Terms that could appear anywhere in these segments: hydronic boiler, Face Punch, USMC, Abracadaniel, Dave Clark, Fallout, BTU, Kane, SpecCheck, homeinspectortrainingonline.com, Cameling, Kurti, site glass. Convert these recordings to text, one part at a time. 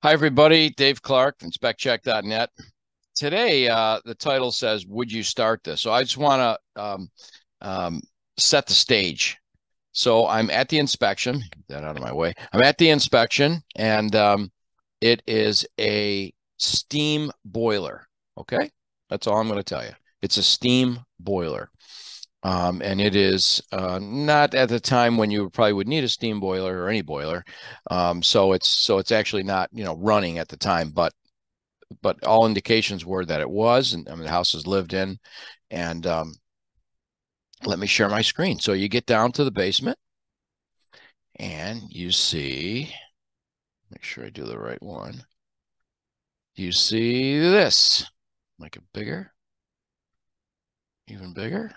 Hi, everybody. Dave Clark from SpecCheck.net. Today, the title says, would you start this? So I just want to set the stage. So I'm at the inspection. Get that out of my way. I'm at the inspection, and it is a steam boiler. Okay? That's all I'm going to tell you. It's a steam boiler. And it is not at the time when you probably would need a steam boiler or any boiler. So it's actually not, you know, running at the time, but all indications were that it was, and I mean, the house is lived in. And let me share my screen. So you get down to the basement and you see, make sure I do the right one. You see this, make it bigger, even bigger.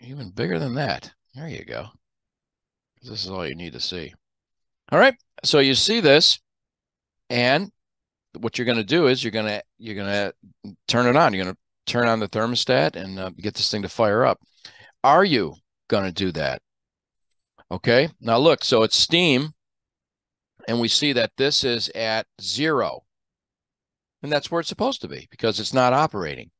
Even bigger than that. There you go. This is all you need to see. All right. So you see this, and what you're going to do is you're going to turn it on. You're going to turn on the thermostat and get this thing to fire up. Are you going to do that? Okay. Now look. So it's steam, and we see that this is at zero, and that's where it's supposed to be because it's not operating.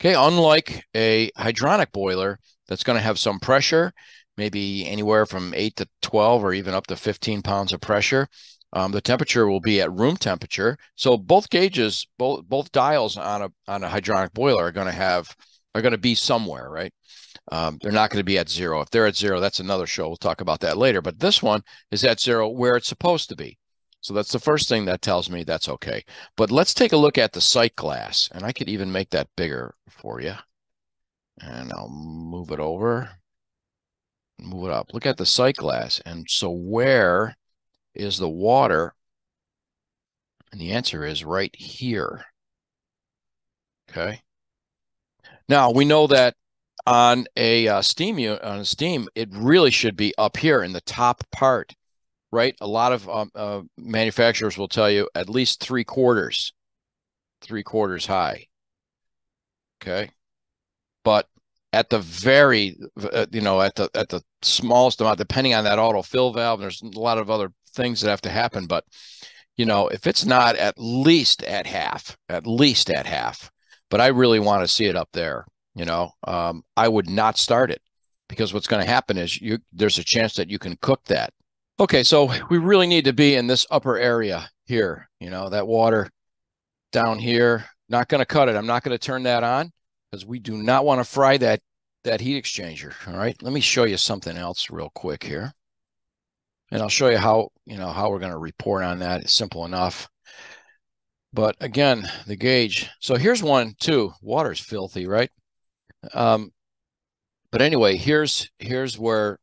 Okay. Unlike a hydronic boiler. That's going to have some pressure, maybe anywhere from 8 to 12 or even up to 15 pounds of pressure. The temperature will be at room temperature. So both gauges, both dials on a hydronic boiler are going to be somewhere, right? They're not going to be at zero. If they're at zero, that's another show. We'll talk about that later. But this one is at zero where it's supposed to be. So that's the first thing that tells me that's okay. But let's take a look at the sight glass. And I could even make that bigger for you. And I'll move it over, move it up. Look at the sight glass. And so where is the water? And the answer is right here. Okay. Now, we know that on a steam, it really should be up here in the top part, right? A lot of manufacturers will tell you at least three quarters high. Okay. But at the very, at the smallest amount, depending on that autofill valve, there's a lot of other things that have to happen. But, you know, if it's not at least at half, but I really want to see it up there, you know, I would not start it because what's going to happen is there's a chance that you can cook that. Okay, so we really need to be in this upper area here, you know, that water down here, not going to cut it. I'm not going to turn that on. Because we do not want to fry that heat exchanger. All right, let me show you something else real quick here, and I'll show you how we're going to report on that. It's simple enough. But again, the gauge. So here's one too. Water's filthy, right? But anyway, here's where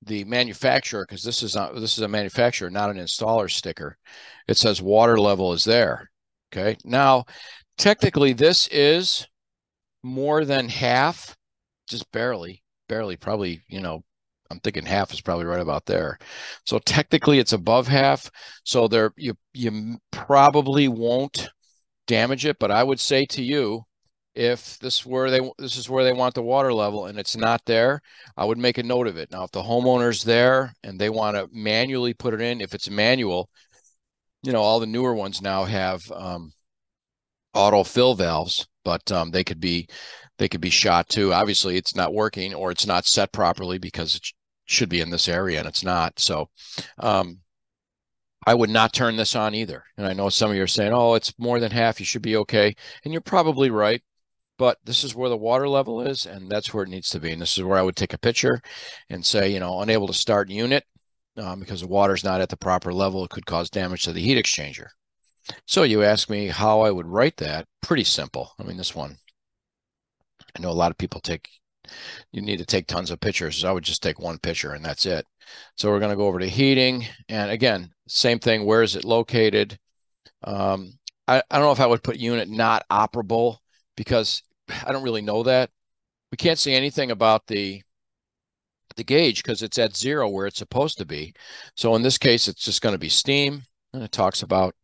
the manufacturer, because this is a manufacturer, not an installer sticker. It says water level is there. Okay, now technically this is more than half, just barely, probably, you know, I'm thinking half is probably right about there. So technically it's above half. So there, you probably won't damage it, but I would say to you, if this is where they want the water level and it's not there, I would make a note of it. Now, if the homeowner's there and they want to manually put it in, if it's manual, you know, all the newer ones now have auto fill valves. But they could be shot too. Obviously, it's not working or it's not set properly because it should be in this area and it's not. So I would not turn this on either. And I know some of you are saying, oh, it's more than half. You should be okay. And you're probably right. But this is where the water level is, and that's where it needs to be. And this is where I would take a picture and say, you know, unable to start unit because the water's not at the proper level. It could cause damage to the heat exchanger. So you ask me how I would write that. Pretty simple. I mean, this one, I know a lot of people you need to take tons of pictures. So I would just take one picture and that's it. So we're going to go over to heating. And again, same thing. Where is it located? I don't know if I would put unit not operable because I don't really know that. We can't see anything about the gauge because it's at zero where it's supposed to be. So in this case, it's just going to be steam. And it talks about,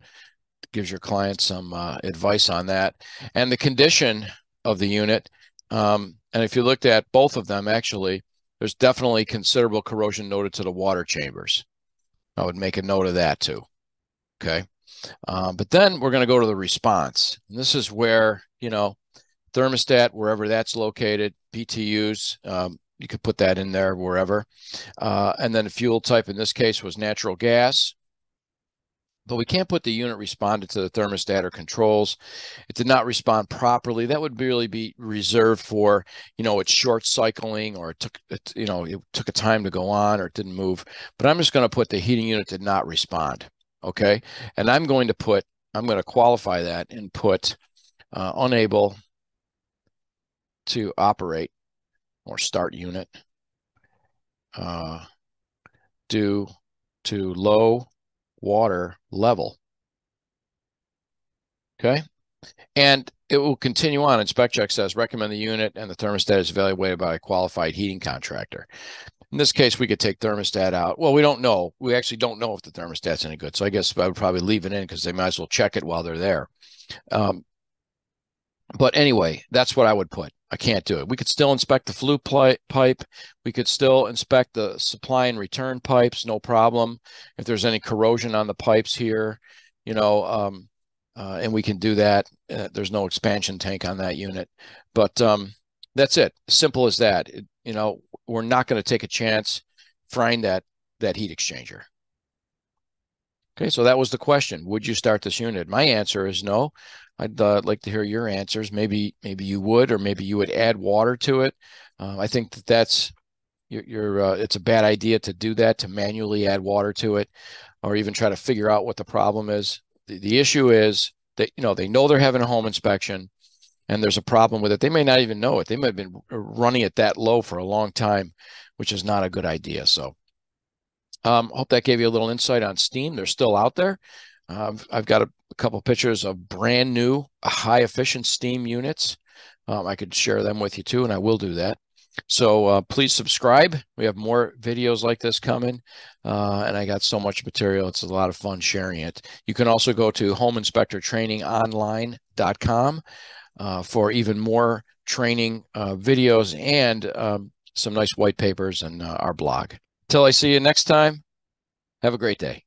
gives your client some advice on that and the condition of the unit. And if you looked at both of them, actually, there's definitely considerable corrosion noted to the water chambers. I would make a note of that too. Okay. But then we're going to go to the response. And this is where, you know, thermostat, wherever that's located, BTUs, you could put that in there wherever. And then the fuel type in this case was natural gas. But we can't put the unit responded to the thermostat or controls. It did not respond properly. That would really be reserved for, you know, it's short cycling, or it took a time to go on, or it didn't move. But I'm just going to put the heating unit did not respond. Okay. And I'm going to qualify that and put unable to operate or start unit due to low water level. Okay. And it will continue on. SpecCheck says recommend the unit, and the thermostat is evaluated by a qualified heating contractor. In this case, we could take thermostat out. Well, we don't know. We actually don't know if the thermostat's any good. So I guess I would probably leave it in because they might as well check it while they're there. But anyway, that's what I would put. I can't do it. We could still inspect the flue pipe. We could still inspect the supply and return pipes. No problem. If there's any corrosion on the pipes here, you know, and we can do that. There's no expansion tank on that unit. But that's it. Simple as that. You know, we're not going to take a chance frying that heat exchanger. Okay, so that was the question. Would you start this unit? My answer is no. I'd like to hear your answers. Maybe you would, or maybe you would add water to it. I think that's it's a bad idea to do that, to manually add water to it, or even try to figure out what the problem is. The issue is that, you know, they know they're having a home inspection, and there's a problem with it. They may not even know it. They may have been running it that low for a long time, which is not a good idea. So hope that gave you a little insight on steam. They're still out there. I've got a couple pictures of brand new high efficient steam units. I could share them with you too, and I will do that. So please subscribe. We have more videos like this coming, and I got so much material. It's a lot of fun sharing it. You can also go to homeinspectortrainingonline.com for even more training videos and some nice white papers and our blog. Till I see you next time, have a great day.